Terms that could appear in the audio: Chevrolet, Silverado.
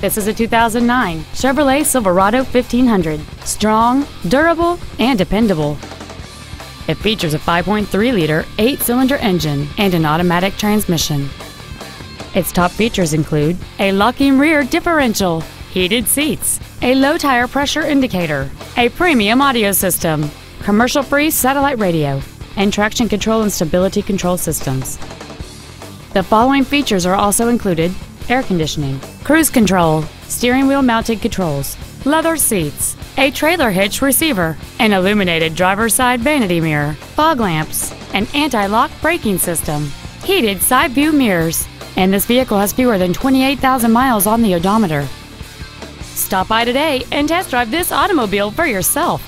This is a 2009 Chevrolet Silverado 1500. Strong, durable, and dependable. It features a 5.3-liter 8-cylinder engine and an automatic transmission. Its top features include a locking rear differential, heated seats, a low tire pressure indicator, a premium audio system, commercial-free satellite radio, and traction control and stability control systems. The following features are also included: air conditioning, cruise control, steering wheel mounted controls, leather seats, a trailer hitch receiver, an illuminated driver's side vanity mirror, fog lamps, an anti-lock braking system, heated side view mirrors, and this vehicle has fewer than 28,000 miles on the odometer. Stop by today and test drive this automobile for yourself.